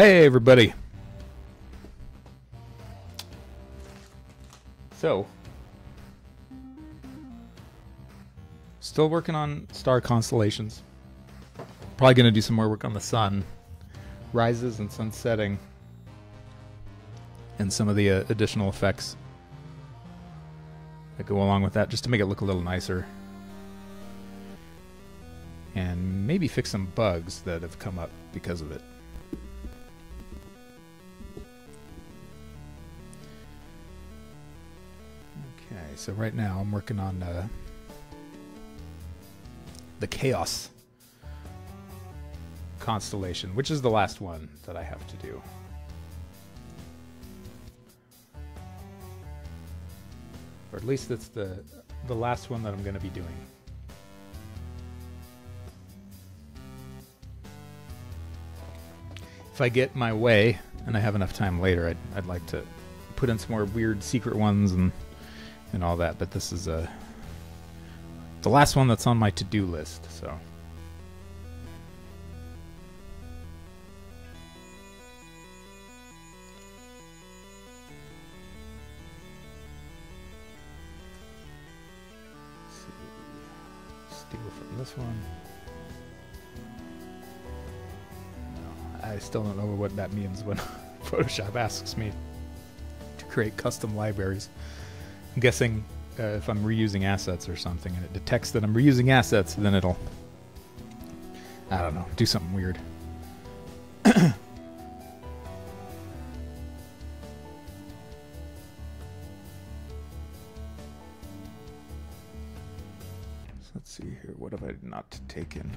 Hey everybody. So, still working on star constellations. Probably going to do some more work on the sun rises and sun setting and some of the additional effects that go along with that just to make it look a little nicer. And maybe fix some bugs that have come up because of it. So right now I'm working on the Chaos constellation, which is the last one that I have to do. Or at least that's the last one that I'm going to be doing. If I get my way and I have enough time later, I'd like to put in some more weird secret ones and all that, but this is the last one that's on my to-do list, so. Let's steal from this one. No, I still don't know what that means when Photoshop asks me to create custom libraries. I'm guessing if I'm reusing assets or something and it detects that I'm reusing assets, then it'll, I don't know, do something weird. So let's see here, what have I not taken?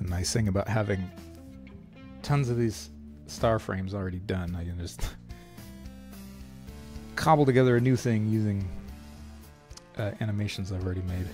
the nice thing about having tons of these star frames already done. I can just cobble together a new thing using animations I've already made.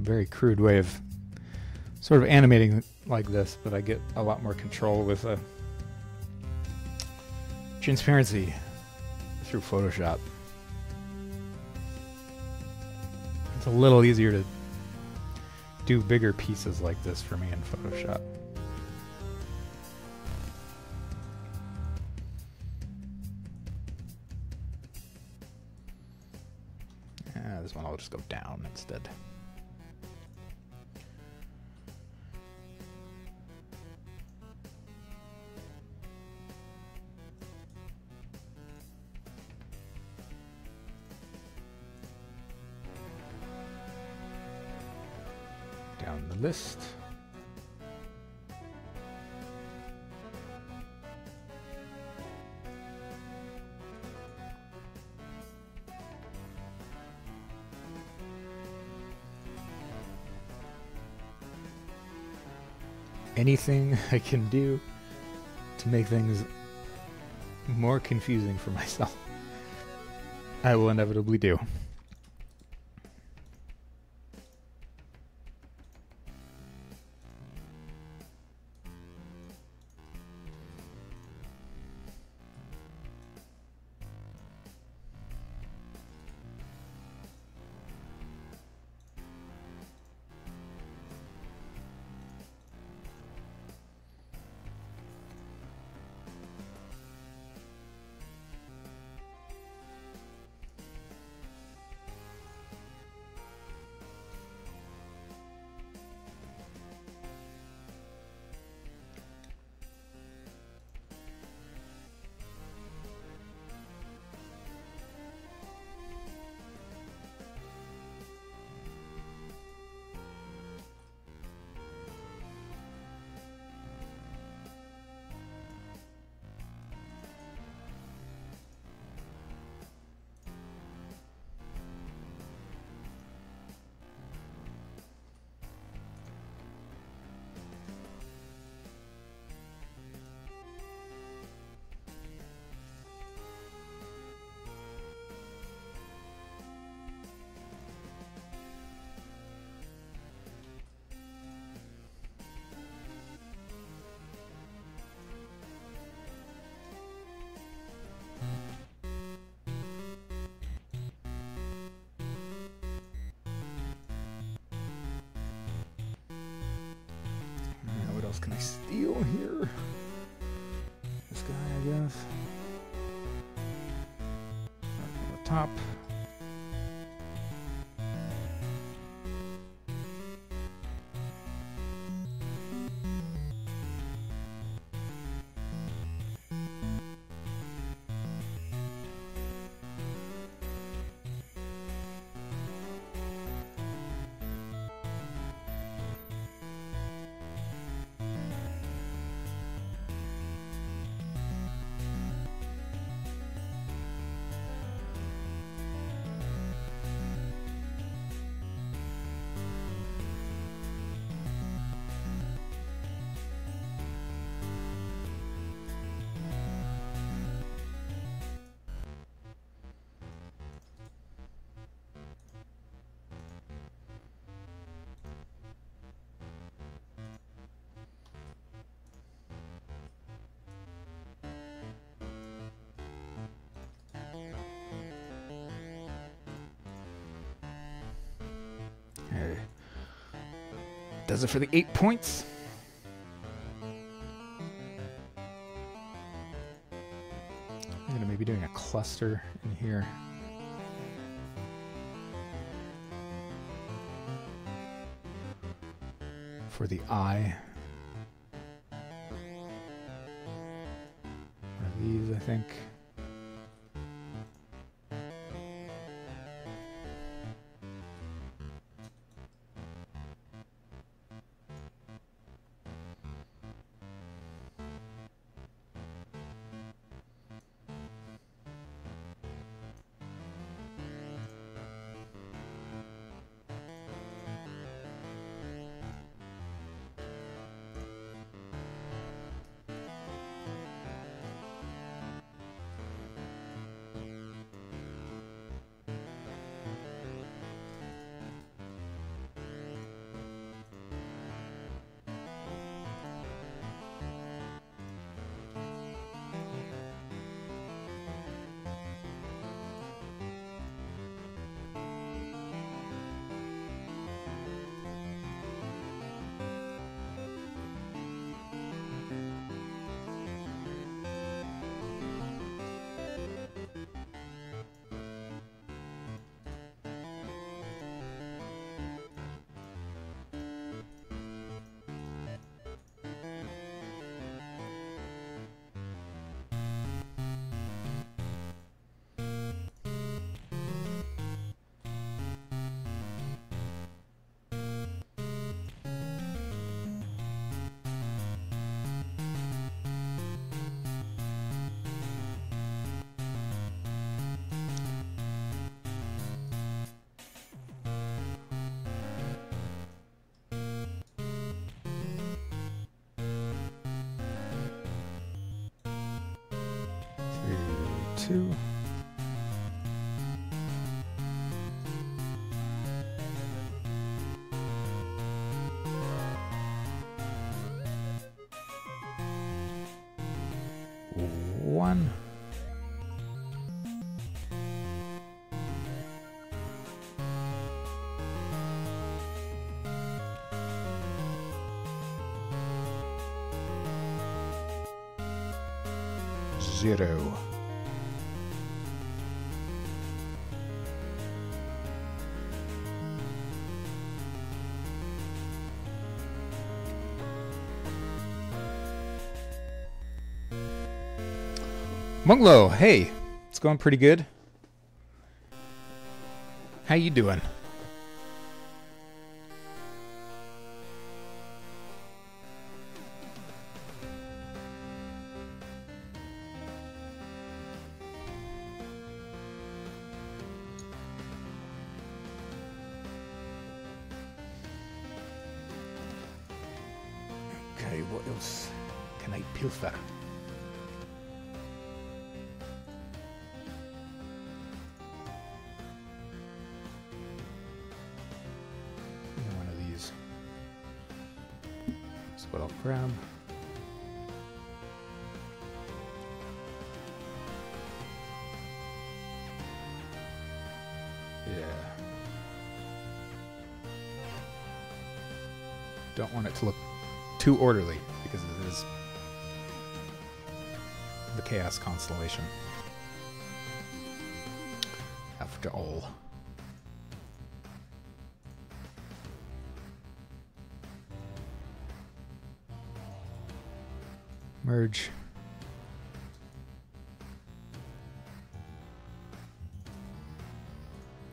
Very crude way of sort of animating like this, but I get a lot more control with transparency through Photoshop. It's a little easier to do bigger pieces like this for me in Photoshop. this one I'll just go down instead. Down the list. Anything I can do to make things more confusing for myself, I will inevitably do. Can I steal here? This guy, I guess. Right from the top. Does it for the 8 points. I'm gonna maybe doing a cluster in here. For the eye. One of these, I think. too. One. Zero. Munglo, hey, it's going pretty good. How you doing? Okay, what else can I pilfer? Grab. Yeah. Don't want it to look too orderly because it is the Chaos Constellation. After all. Merge.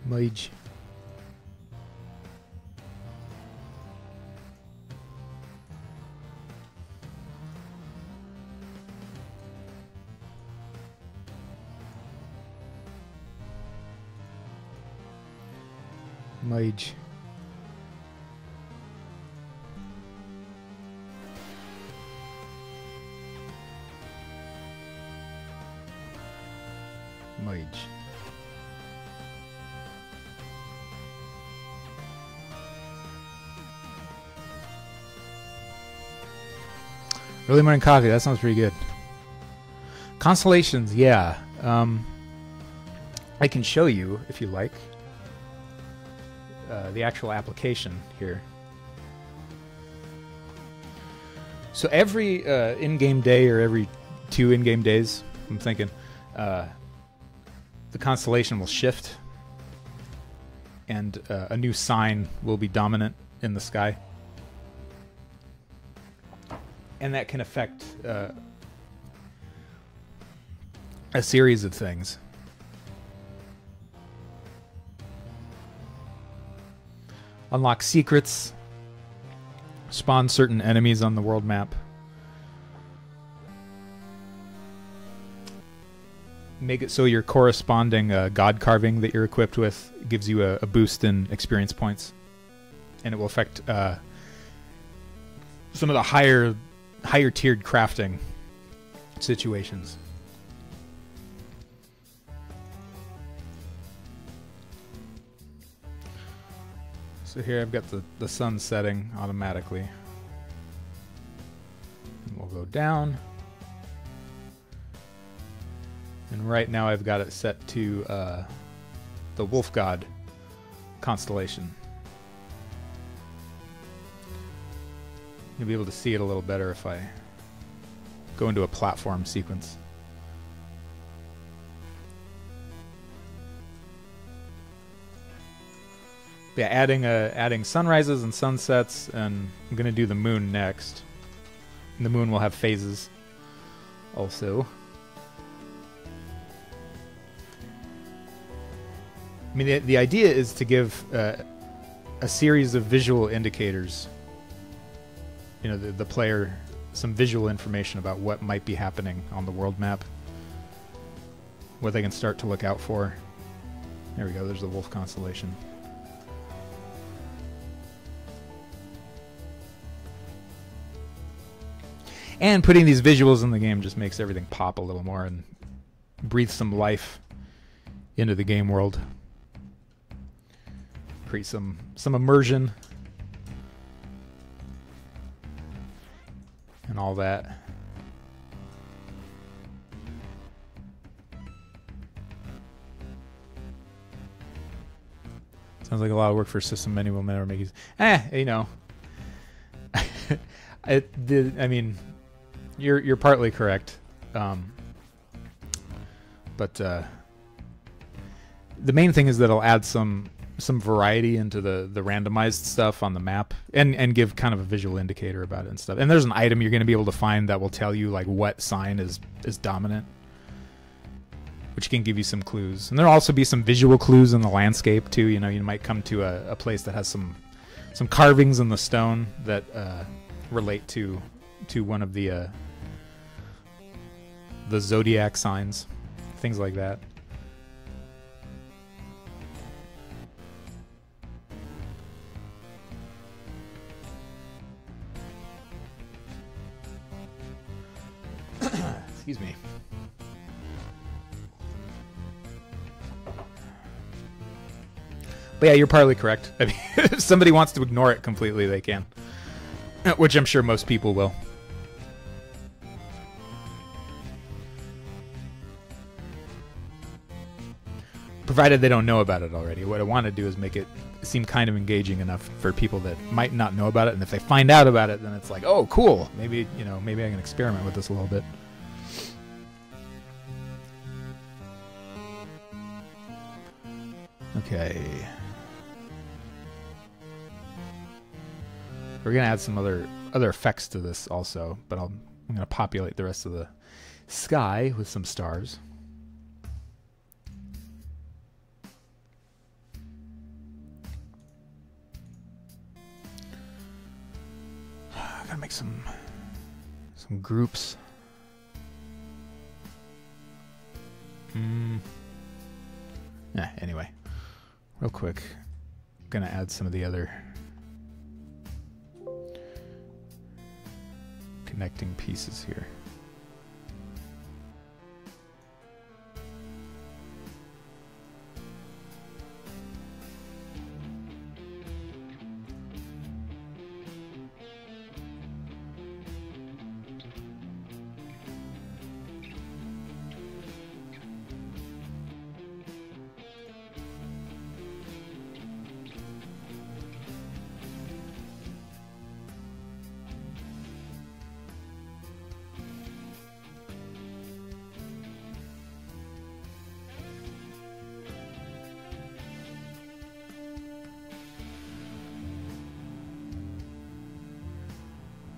Merge. Merge. Early morning coffee, that sounds pretty good. Constellations, yeah. I can show you, if you like, the actual application here. So every in-game day, or every two in-game days, I'm thinking, the constellation will shift, and a new sign will be dominant in the sky. And that can affect a series of things. Unlock secrets, spawn certain enemies on the world map, make it so your corresponding god carving that you're equipped with gives you a boost in experience points, and it will affect some of the higher tiered crafting situations. So here I've got the sun setting automatically. And we'll go down. And right now I've got it set to the Wolf God constellation. You'll be able to see it a little better if I go into a platform sequence. Yeah, adding sunrises and sunsets, and I'm gonna do the moon next. And the moon will have phases also. I mean, the idea is to give a series of visual indicators, you know, the player some visual information about what might be happening on the world map, what they can start to look out for. There we go, there's the Wolf constellation. And putting these visuals in the game just makes everything pop a little more and breathe some life into the game world. Create some immersion and all that. Sounds like a lot of work for a system many will never make. You know. I mean, you're partly correct, but the main thing is that it'll add some variety into the randomized stuff on the map, and give kind of a visual indicator about it and stuff. And there's an item you're going to be able to find that will tell you like what sign is dominant, which can give you some clues. And there'll also be some visual clues in the landscape too. You know, you might come to a place that has some carvings in the stone that relate to one of the zodiac signs, things like that. Excuse me. But yeah, you're partly correct. I mean, if somebody wants to ignore it completely, they can. Which I'm sure most people will. Provided they don't know about it already. What I want to do is make it seem kind of engaging enough for people that might not know about it, and if they find out about it, then it's like, oh, cool. Maybe, you know, maybe I can experiment with this a little bit. Okay. We're gonna add some other effects to this also, but I'm gonna populate the rest of the sky with some stars. I gotta make some groups. Nah, anyway, real quick, I'm gonna add some of the other connecting pieces here.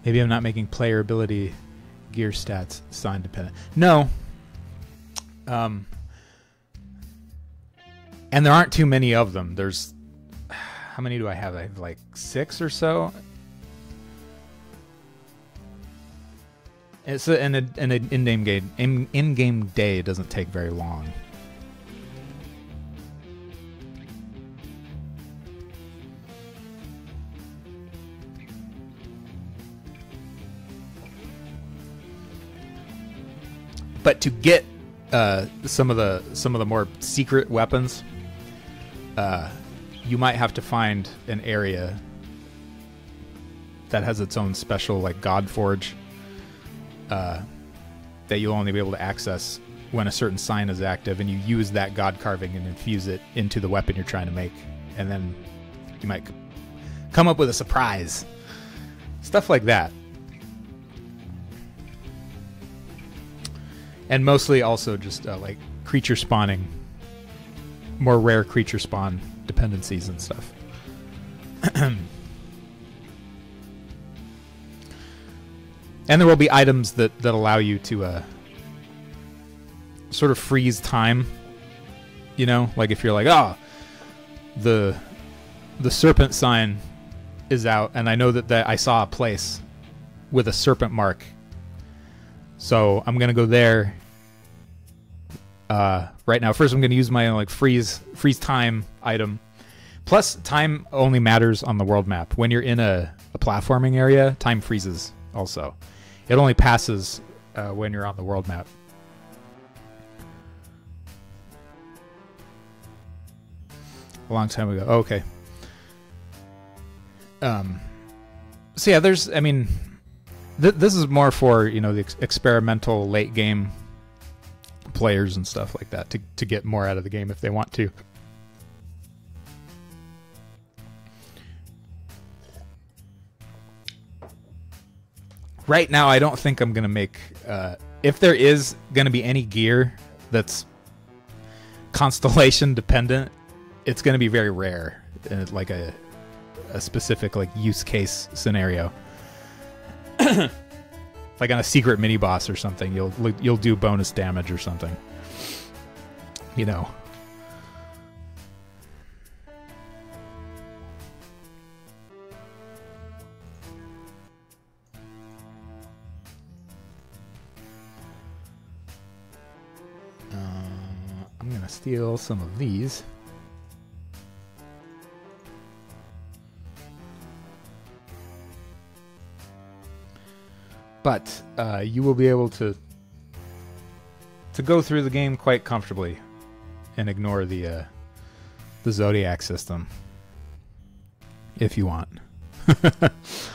Maybe I'm not making player ability gear stats sign dependent. No. And there aren't too many of them. There's, how many do I have? I have like 6 or so. It's an in-game game. In-game day doesn't take very long. But to get some of the more secret weapons, you might have to find an area that has its own special like God Forge that you'll only be able to access when a certain sign is active, and you use that God carving and infuse it into the weapon you're trying to make, and then you might come up with a surprise, stuff like that. And mostly also just like creature spawning, more rare creature spawn dependencies and stuff. And there will be items that allow you to sort of freeze time. You know, like if you're like, oh, the serpent sign is out, and I know that I saw a place with a serpent mark. So I'm gonna go there right now. First, I'm gonna use my like freeze time item. Plus, time only matters on the world map. When you're in a platforming area, time freezes. Also, it only passes when you're on the world map. a long time ago. Oh, okay. So yeah, there's, I mean, this is more for, you know, the experimental late game players and stuff like that to get more out of the game if they want to. Right now, I don't think I'm going to make... if there is going to be any gear that's Constellation dependent, it's going to be very rare, like a specific like use case scenario. Like on a secret mini boss or something, you'll do bonus damage or something, you know. I'm gonna steal some of these. But you will be able to go through the game quite comfortably and ignore the Zodiac system if you want. This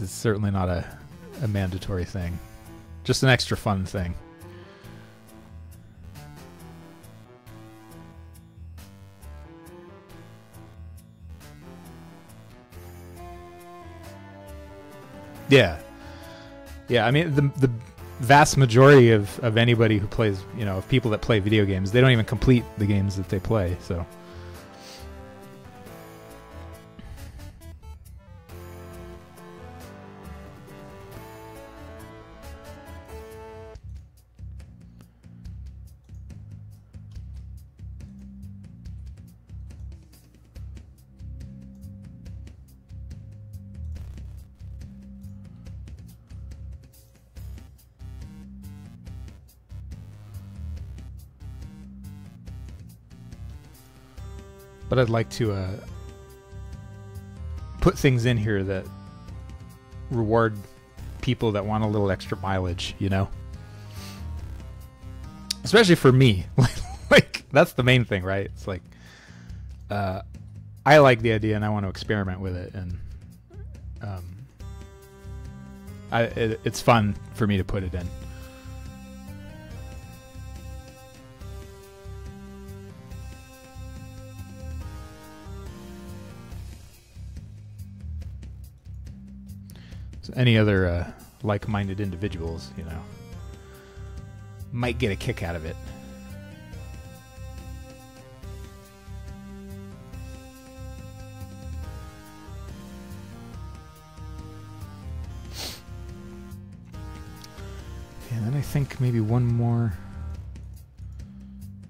is certainly not a mandatory thing, just an extra fun thing. Yeah. Yeah, I mean, the vast majority of anybody who plays, you know, of people that play video games, they don't even complete the games that they play, so. But I'd like to put things in here that reward people that want a little extra mileage, you know? Especially for me. Like, that's the main thing, right? It's like, I like the idea and I want to experiment with it. And it's fun for me to put it in. Any other like-minded individuals, you know, might get a kick out of it. And then I think maybe one more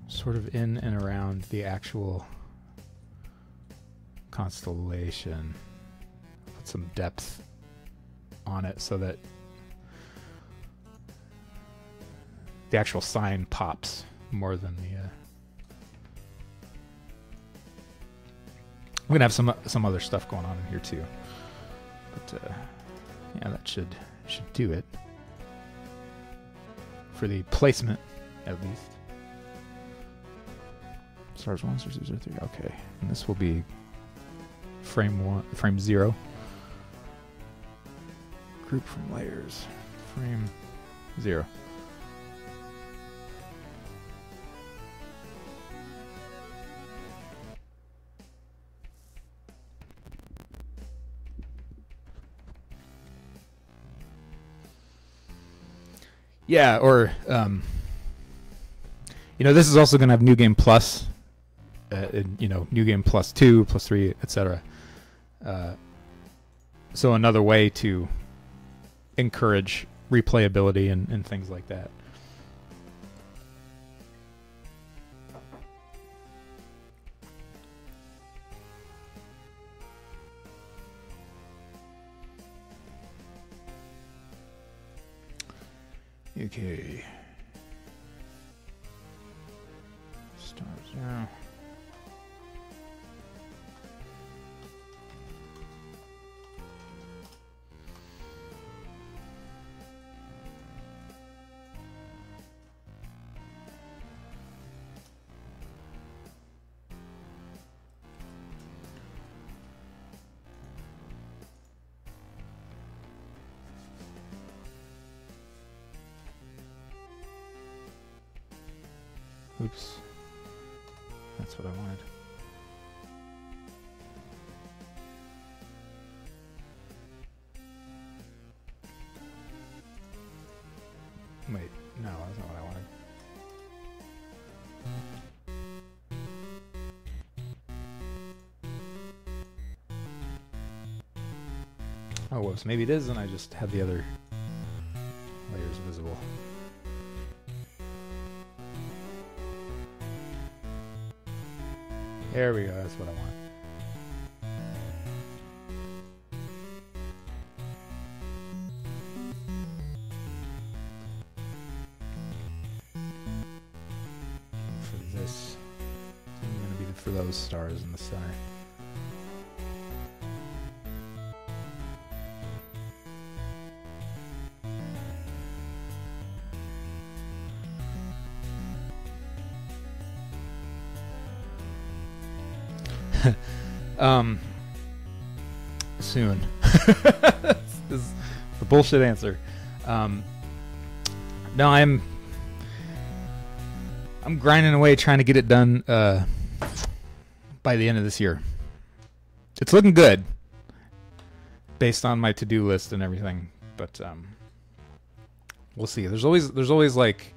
sort of in and around the actual constellation. Put some depth on it so that the actual sign pops more than the we're gonna have some other stuff going on in here too, but yeah, that should do it for the placement, at least. Stars 1, stars 2, stars 3. Okay, and this will be frame 1, frame 0. Group from layers, frame 0. Yeah, or you know, this is also going to have New Game Plus, and, you know, New Game Plus 2, Plus 3, etc. So another way to encourage replayability and things like that. Okay. Stars now. Oops. That's what I wanted. Wait, no, that's not what I wanted. Oh, whoops, maybe it is, and I just have the other layers visible. There we go, that's what I want. For this, I'm going to be for those stars in the center. Soon. This is a bullshit answer. No, I'm grinding away trying to get it done by the end of this year. It's looking good based on my to-do list and everything, but we'll see. There's always like,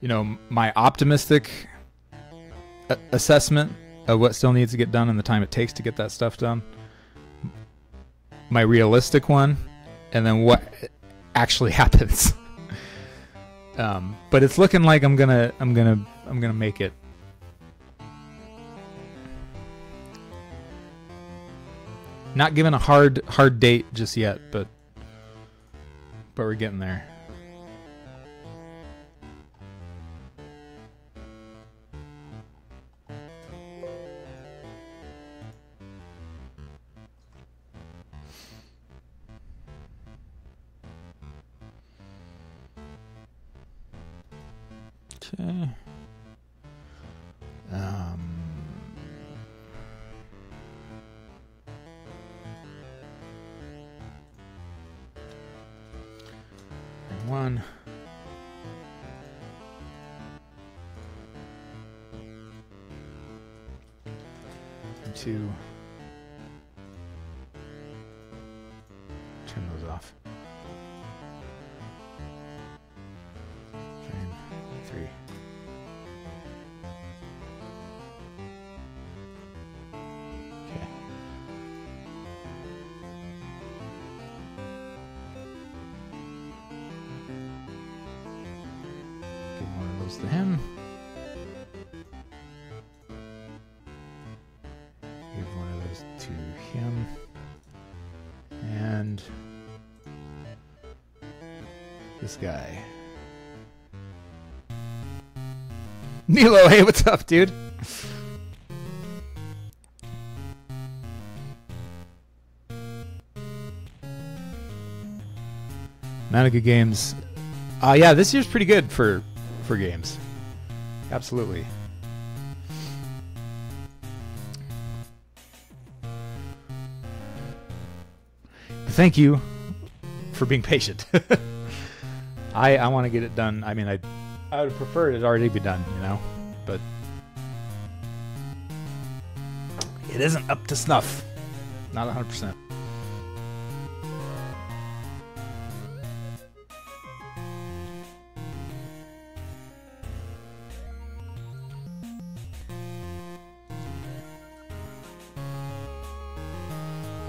you know, my optimistic assessment of what still needs to get done and the time it takes to get that stuff done, my realistic one, and then what actually happens. But it's looking like I'm gonna make it. Not given a hard date just yet, but we're getting there. One. And two. Turn those off. And three. To him. Give one of those to him. And this guy. Nilo, hey, what's up, dude? Not a good games. Yeah, this year's pretty good for games. Absolutely. Thank you for being patient. I want to get it done. I mean, I would prefer it already be done, you know, but it isn't up to snuff. Not 100%.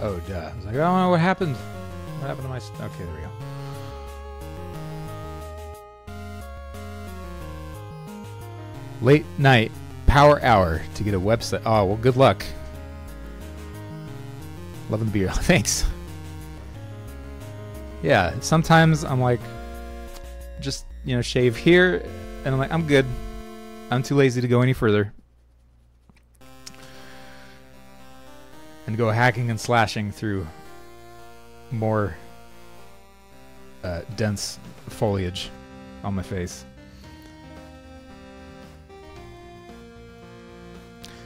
Oh, duh. I was like, oh, what happened? What happened to my... Okay, there we go. Late night power hour to get a website. Oh, well, good luck. Loving the beer. Thanks. Yeah, sometimes I'm like, just, you know, shave here, and I'm like, I'm good. I'm too lazy to go any further. And go hacking and slashing through more dense foliage on my face.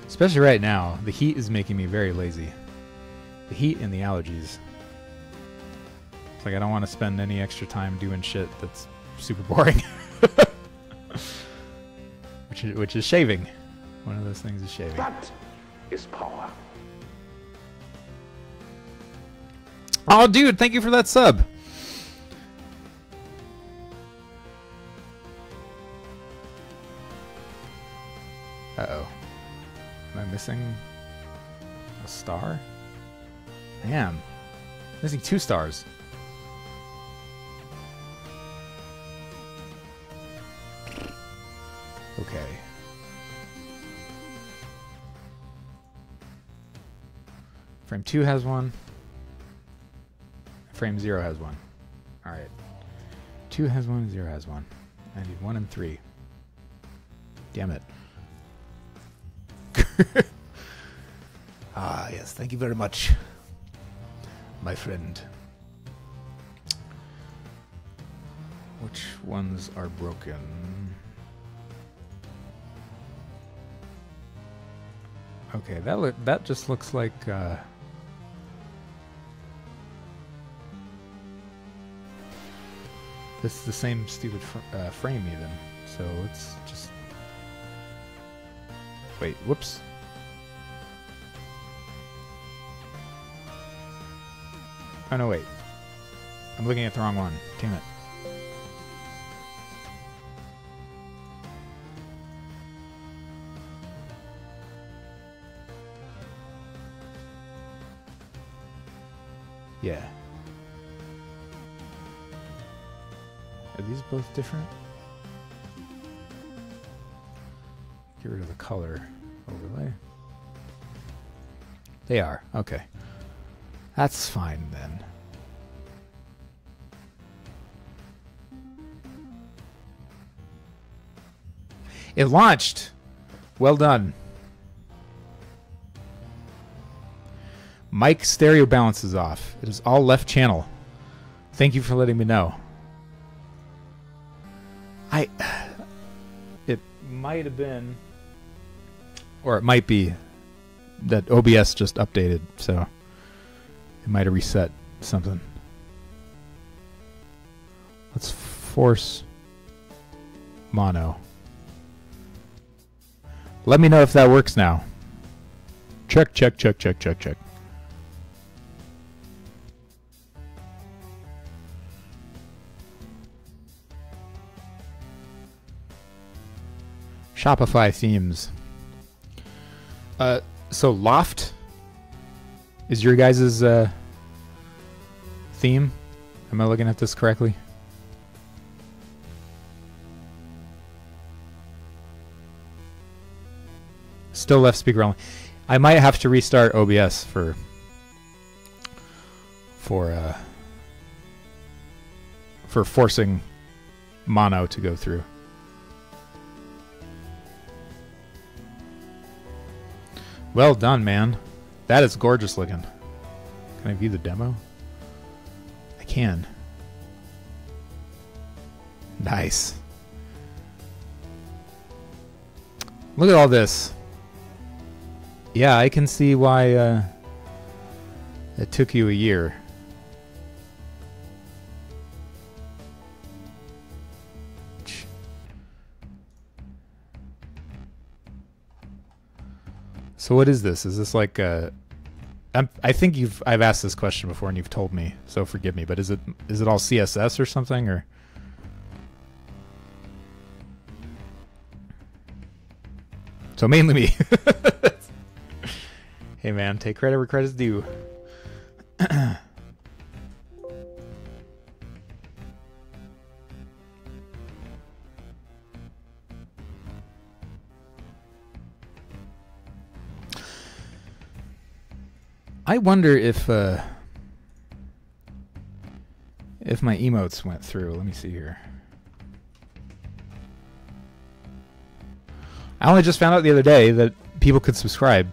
Especially right now, the heat is making me very lazy. The heat and the allergies. It's like I don't want to spend any extra time doing shit that's super boring. Which which is shaving. One of those things is shaving. That is power. Oh, dude, thank you for that sub. Uh-oh. Am I missing a star? Damn. Missing 2 stars. Okay. Frame 2 has one. Frame 0 has one. All right. 2 has one, 0 has one. I need 1 and 3. Damn it. Ah, yes, thank you very much, my friend. Which ones are broken? Okay, that just looks like this is the same stupid frame even. So let's just wait. Whoops. Oh, no, wait. I'm looking at the wrong one. Damn it. Yeah. Are these both different? Get rid of the color overlay. They are. Okay. That's fine, then. It launched! Well done. Mic stereo balance is off. It is all left channel. Thank you for letting me know. It might have been... Or it might be that OBS just updated, so... It might have reset something. Let's force mono. Let me know if that works now. Check, check, check, check, check, check. Shopify themes. So Loft is your guys' theme? Am I looking at this correctly? Still left speaker only. I might have to restart OBS for forcing mono to go through. Well done, man. That is gorgeous looking. Can I view the demo? I can. Nice. Look at all this. Yeah, I can see why it took you a year. So what is this? Is this like a... I think I've asked this question before and you've told me, so forgive me. But is it all CSS or something, or? So mainly me. Hey man, take credit where credit's due. I wonder if my emotes went through. Let me see here. I only just found out the other day that people could subscribe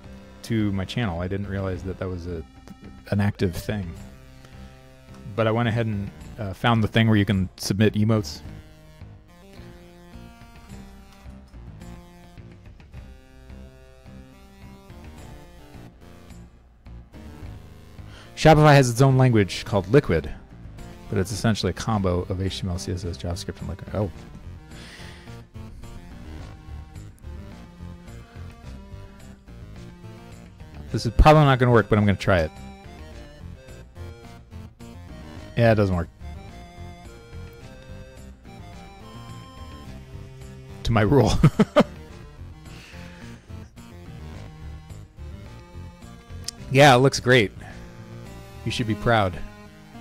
to my channel. I didn't realize that that was an active thing. But I went ahead and found the thing where you can submit emotes. Shopify has its own language called Liquid, but it's essentially a combo of HTML, CSS, JavaScript, and Liquid. Oh. This is probably not going to work, but I'm going to try it. Yeah, it doesn't work. To my rule. Yeah, it looks great. You should be proud.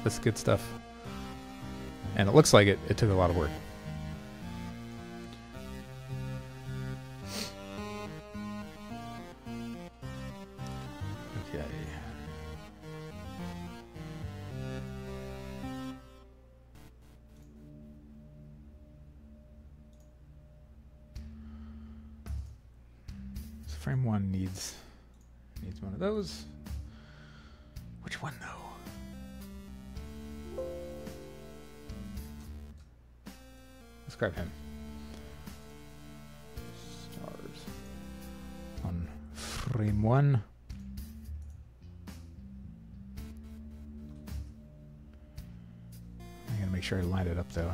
That's good stuff. And it looks like it took a lot of work. Okay. So frame one needs one of those. Which one though? Let's grab him. Stars on frame one. I gotta make sure I line it up though.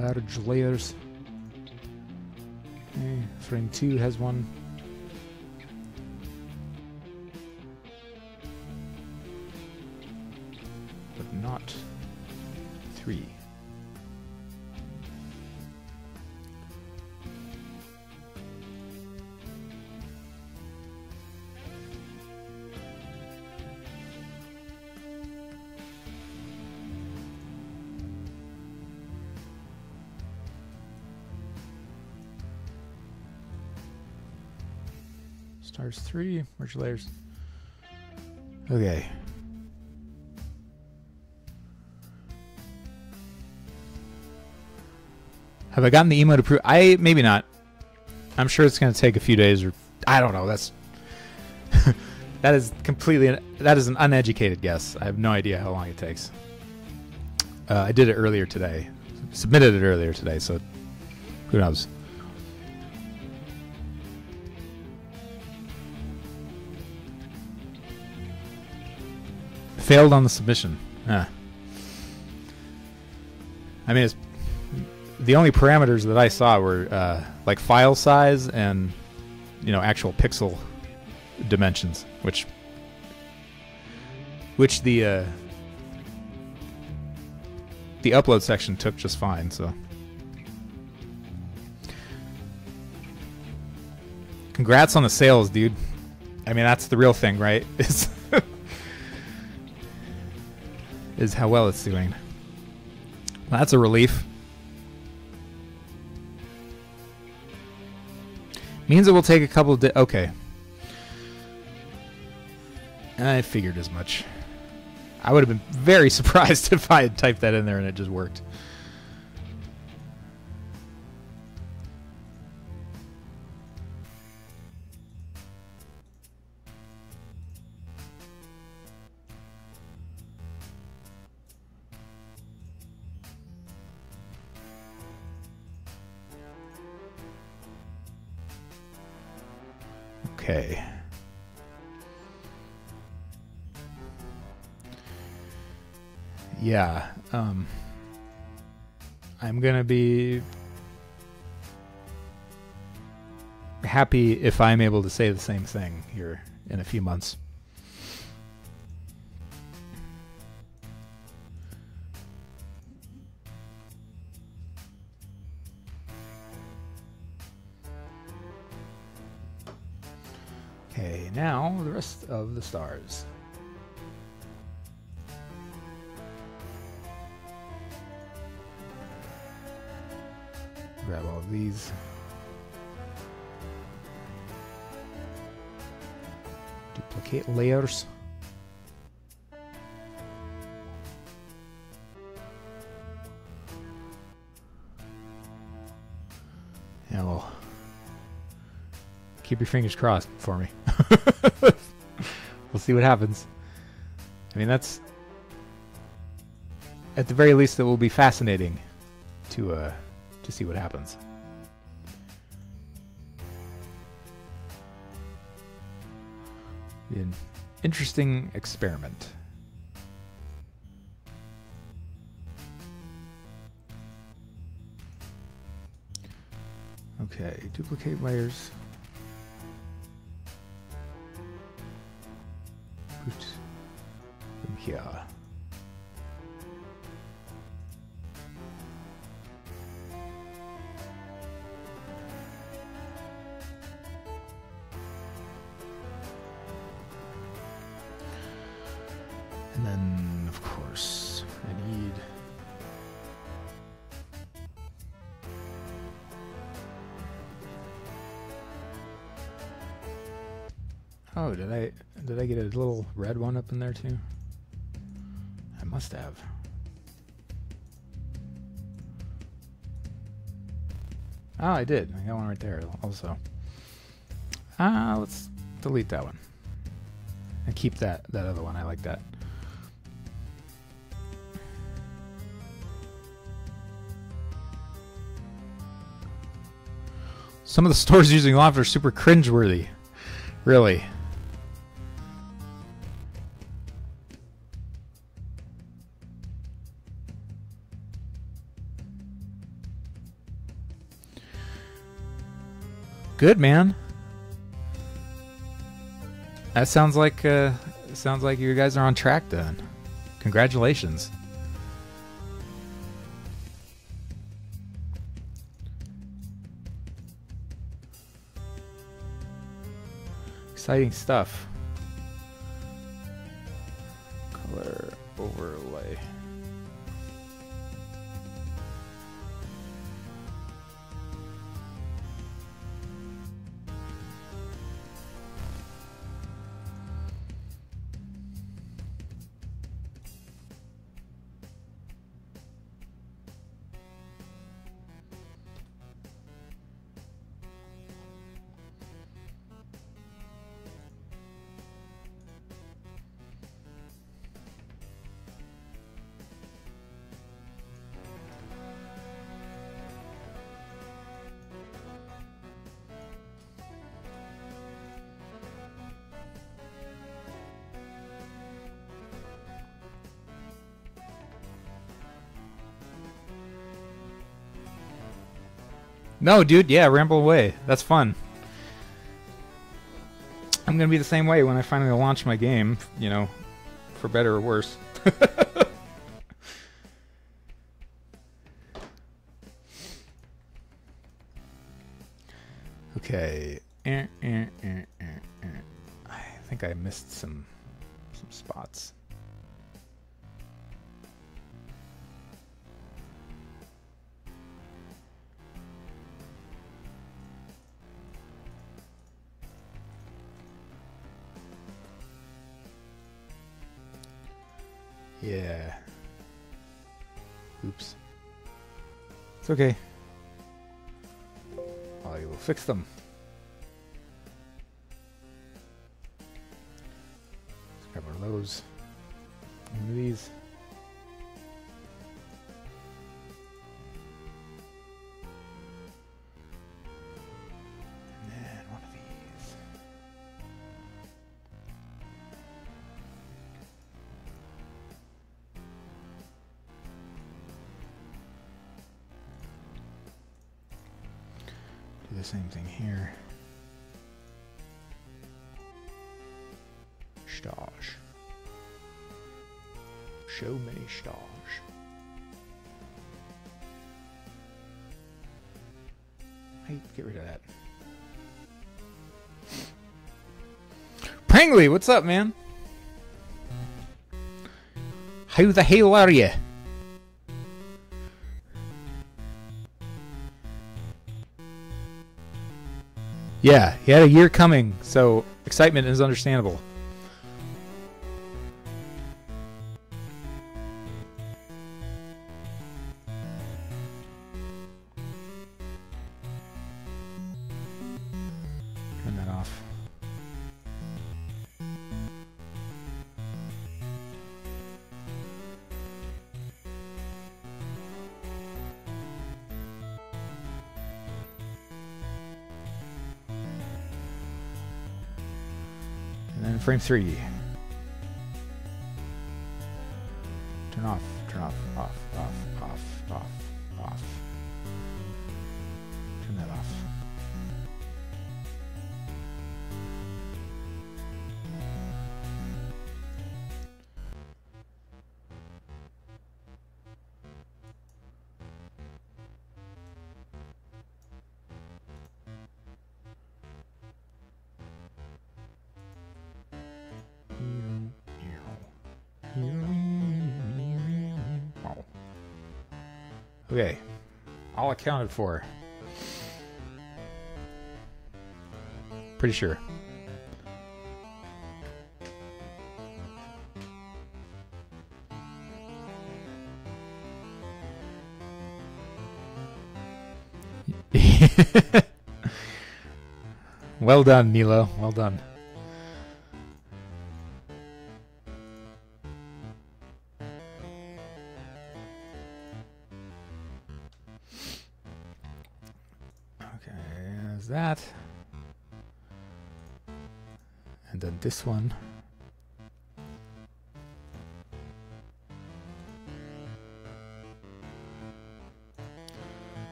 Large layers. Okay, frame 2 has one. But not 3. Stars 3, merge layers. Okay. Have I gotten the emote approved? Maybe not. I'm sure it's going to take a few days or I don't know. That's that is an uneducated guess. I have no idea how long it takes. I did it earlier today. Submitted it earlier today, so who knows. Failed on the submission. I mean, the only parameters that I saw were like file size and, you know, actual pixel dimensions, which the upload section took just fine. So, congrats on the sales, dude. I mean, that's the real thing, right? Is how well it's doing. Well, that's a relief. Means it will take a couple of days. Okay. I figured as much. I would have been very surprised if I had typed that in there and it just worked. Okay. Yeah. I'm going to be happy if I'm able to say the same thing here in a few months. Okay, now the rest of the stars. Grab all of these. Duplicate layers. And we'll keep your fingers crossed for me. We'll see what happens. I mean, that's at the very least it will be fascinating to see what happens. An interesting experiment. Okay, duplicate layers. Put them here. And then, of course, I need... Oh, did I get a little red one up in there too? I must have. Ah, I did. I got one right there also. Ah, let's delete that one and keep that other one. I like that. Some of the stores using Loft are super cringeworthy. Really. Good, man. That sounds like you guys are on track then. Congratulations. Exciting stuff. Color overlay. No, dude, yeah, ramble away. That's fun. I'm going to be the same way when I finally launch my game, you know, for better or worse. Okay. I think I missed some spots. Yeah. Oops. It's okay. I will fix them. Let's grab one of those. One of these. The same thing here. Stash. Show me stash. Hey, get rid of that. Pringley, what's up, man? How the hell are you? Yeah, he had a year coming, so excitement is understandable. Turn that off. Frame 3. Turn off, turn off, off, off, off, off, off. Turn that off. Wow. Okay. All accounted for. Pretty sure. Well done, Nilo. Well done. Okay, there's that. And then this one.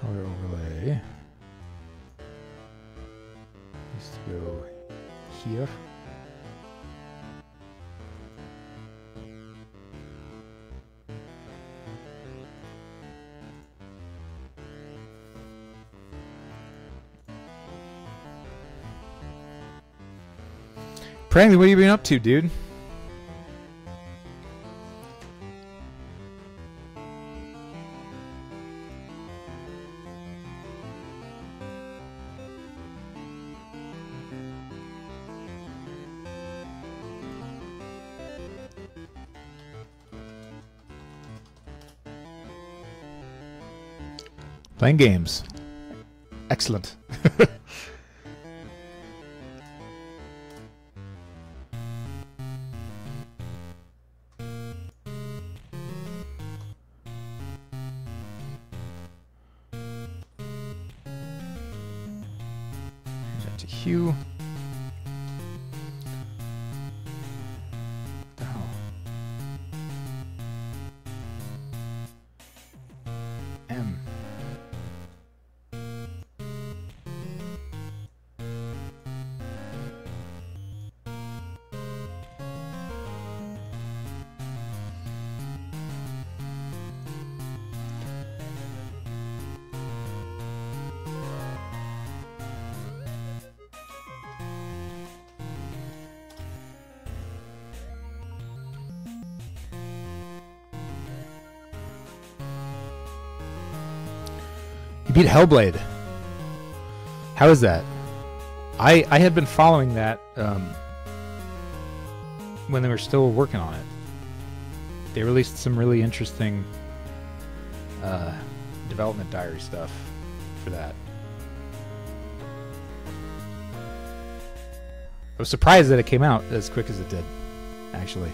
Color overlay. Just go here. Frankly, what have you been up to, dude? Playing games. Excellent. Beat Hellblade. How is that? I had been following that when they were still working on it. They released some really interesting development diary stuff for that. I was surprised that it came out as quick as it did, actually.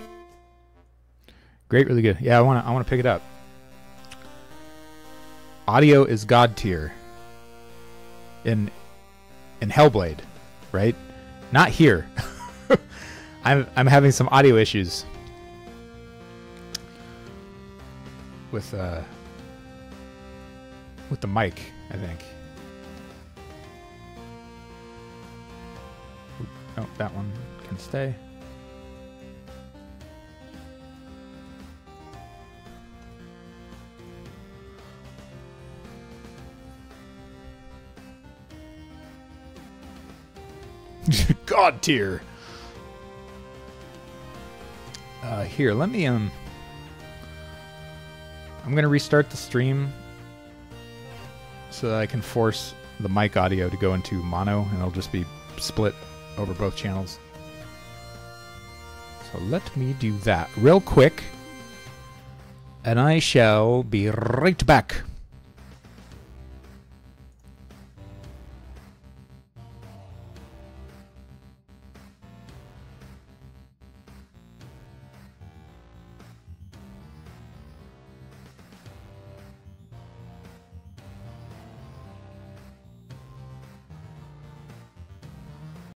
Great, really good. Yeah, I wanna pick it up. Audio is god tier in Hellblade, right? Not here. I'm having some audio issues with the mic, I think. Oh, that one can stay. God tier. Here, let me I'm gonna restart the stream so that I can force the mic audio to go into mono, and it'll just be split over both channels. So let me do that real quick, and I shall be right back.